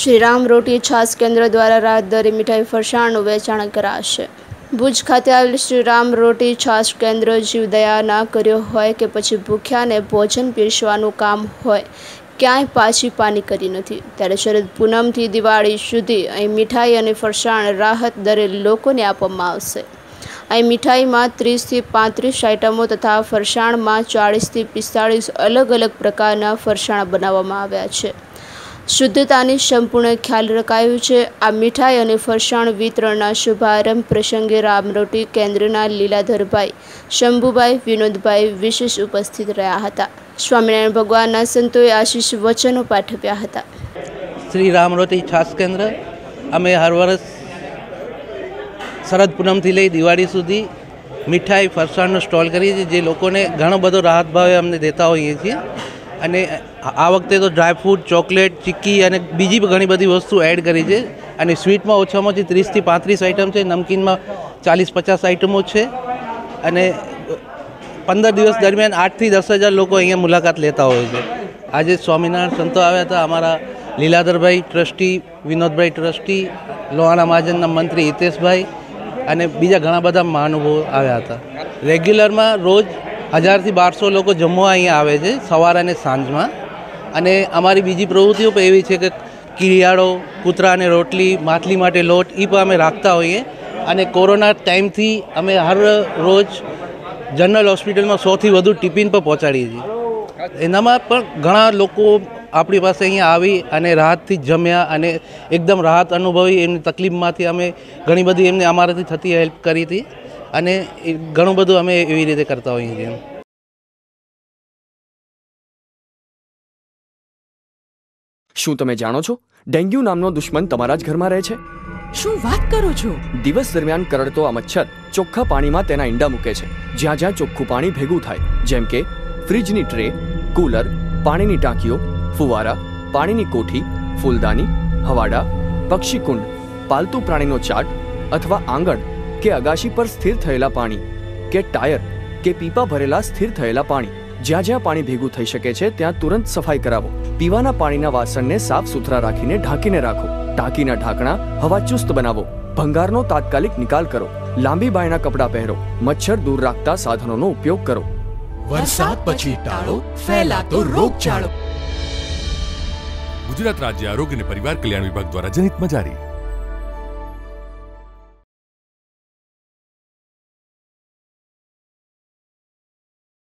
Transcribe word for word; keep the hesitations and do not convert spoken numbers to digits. શ્રીરામ રોટી છાશ કેન્દ્ર દ્વારા રાહતદરે મીઠાઈ ફરસાણનું વેચાણ કરાશે। ભુજ ખાતે આવેલ શ્રીરામ રોટી છાશ કેન્દ્ર જીવદયા ના કર્યો હોય કે પછી ભૂખ્યાને ભોજન પીરસવાનું કામ હોય, ક્યાંય પાછી પાની કરી નથી। ત્યારે શરદ પૂનમથી દિવાળી સુધી અહીં મીઠાઈ અને ફરસાણ રાહત દરે લોકોને આપવામાં આવશે। અહીં મીઠાઈમાં ત્રીસથી પાંત્રીસ આઇટમો તથા ફરસાણમાં ચાળીસથી પિસ્તાળીસ અલગ અલગ પ્રકારના ફરસાણ બનાવવામાં આવ્યા છે। शुद्धतानी संपूर्ण ख्याल रखायो छे। आ मिठाई अने फरसाण वितरणना शुभारंभ प्रसंगे रामरोटी केन्द्रना लीलाधरभाई, शंभुभाई, विनोदभाई विशेष उपस्थित रह्या हता। स्वामीनारायण भगवानना संतोए आशीष वचनो पाठव्या हता। श्री रामरोटी छाश केन्द्र अमे हर वर्ष शरद पूनमथी लई दिवाळी सुधी मिठाई फरसाणनो स्टॉल करीए छीए, जे लोकोने घणो बधो राहत भावे अमने देता होईए छीए। अने आ वखते तो ड्रायफ्रूट, चॉकलेट, चिक्की और बीजी घणी बधी वस्तु एड करी है। और स्वीट में ओछामां ओछी तीस थी पैंतीस आइटम है, नमकीन में चालीस पचास आइटमों है। पंदर दिवस दरमियान आठ थी दस हज़ार लोग अहीं मुलाकात लेता हो। आज स्वामीनारायण संतो आया था, अमारा लीलाधर भाई ट्रस्टी, विनोद भाई ट्रस्टी, लोहाणा महाजन मंत्री हितेश भाई और बीजा घणा बधा महानुभावो आया था। रेग्युलर में रोज हज़ार थी बार सौ लोग जमवा अहीं आवे छे, सवारे अने सांजमां। अने अमारी बीजी प्रवृत्तिओ पण एवी छे के किरियाड़ो, कूतरा ने रोटली, माथली माटे लोट, ई पण अमे राखता होईए। अने कोरोना टाइम थी अमे हर रोज जनरल हॉस्पिटल में सौ थी वधु टिफिन पर पहोंचाडीए छीए। एनामां पण घणा लोको आपणी पासे अहीं आवी अने राहतथी जम्या अने एकदम राहत अनुभवी। एमनी तकलीफमांथी अमे घणी बधी एमने अमाराथी थती हेल्प करी हती अने घणुं बधुं अमे एवी रीते करता होईए छीए। શું તમે જાણો છો ડેન્ગ્યુ નામનો દુશ્મન તમારા જ ઘરમાં રહે છે? શું વાત કરો છો? દિવસ દરમિયાન કરડતો આ મચ્છર ચોખ્ખા પાણીમાં તેના ઈંડા મૂકે છે, જ્યાં જ્યાં ચોખ્ખું પાણી ભેગું થાય, જેમ કે ફ્રિજની ટ્રે, કૂલર, પાણીની ટાંકીઓ, ફુવારા, પાણીની કોઠી, ફૂલદાની, હવાડા, પક્ષીકુંડ, પાલતુ પ્રાણીનો ચાટ અથવા આંગણ કે અગાશી પર સ્થિર થયેલા પાણી કે ટાયર કે પીપા ભરેલા સ્થિર થયેલા પાણી। જ્યાં જ્યાં પાણી ભેગું થઈ શકે છે ત્યાં તુરંત સફાઈ કરાવો। પીવાના પાણીના વાસણને સાફ સુથરા રાખીને ઢાંકીને રાખો। ટાંકીના ઢાંકણા હવાચુસ્ત બનાવો। ભંગારનો તાત્કાલિક નિકાલ કરો। લાંબી બાયના કપડાં પહેરો। મચ્છર દૂર રાખતા સાધનોનો ઉપયોગ કરો। વરસાદ પછી ટાળો ફેલાતો રોગચાળો। ગુજરાત રાજ્ય આરોગ્ય અને પરિવાર કલ્યાણ વિભાગ દ્વારા જનહિતમાં જારી।